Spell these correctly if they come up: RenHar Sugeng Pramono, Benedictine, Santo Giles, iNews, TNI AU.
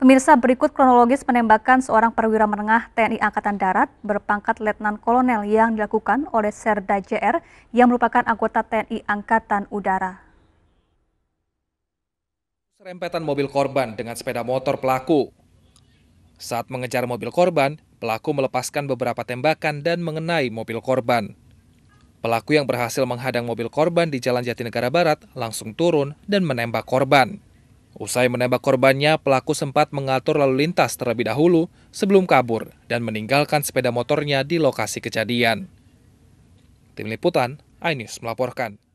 Pemirsa, berikut kronologis penembakan seorang perwira menengah TNI Angkatan Darat berpangkat Letnan Kolonel yang dilakukan oleh Serda JR yang merupakan anggota TNI Angkatan Udara. Serempetan mobil korban dengan sepeda motor pelaku. Saat mengejar mobil korban, pelaku melepaskan beberapa tembakan dan mengenai mobil korban. Pelaku yang berhasil menghadang mobil korban di Jalan Jatinegara Barat langsung turun dan menembak korban. Usai menembak korbannya, pelaku sempat mengatur lalu lintas terlebih dahulu sebelum kabur dan meninggalkan sepeda motornya di lokasi kejadian. Tim Liputan, iNews melaporkan.